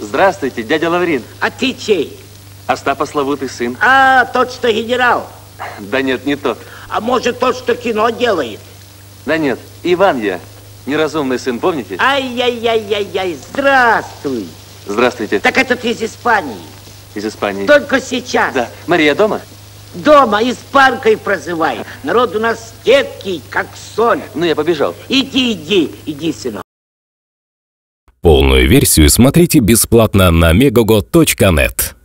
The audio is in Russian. Здравствуйте, дядя Лаврин. А ты чей? Остапа славутый сын. А, тот, что генерал? Да нет, не тот. А может, тот, что кино делает? Да нет, Иван я. Неразумный сын, помните? Ай-яй-яй-яй-яй, здравствуй. Здравствуйте. Так это ты из Испании? Из Испании. Только сейчас. Да. Мария дома? Дома, испанкой прозывай. Народ у нас едкий, как соль. Ну, я побежал. Иди, сынок. Полную версию смотрите бесплатно на Megogo.net.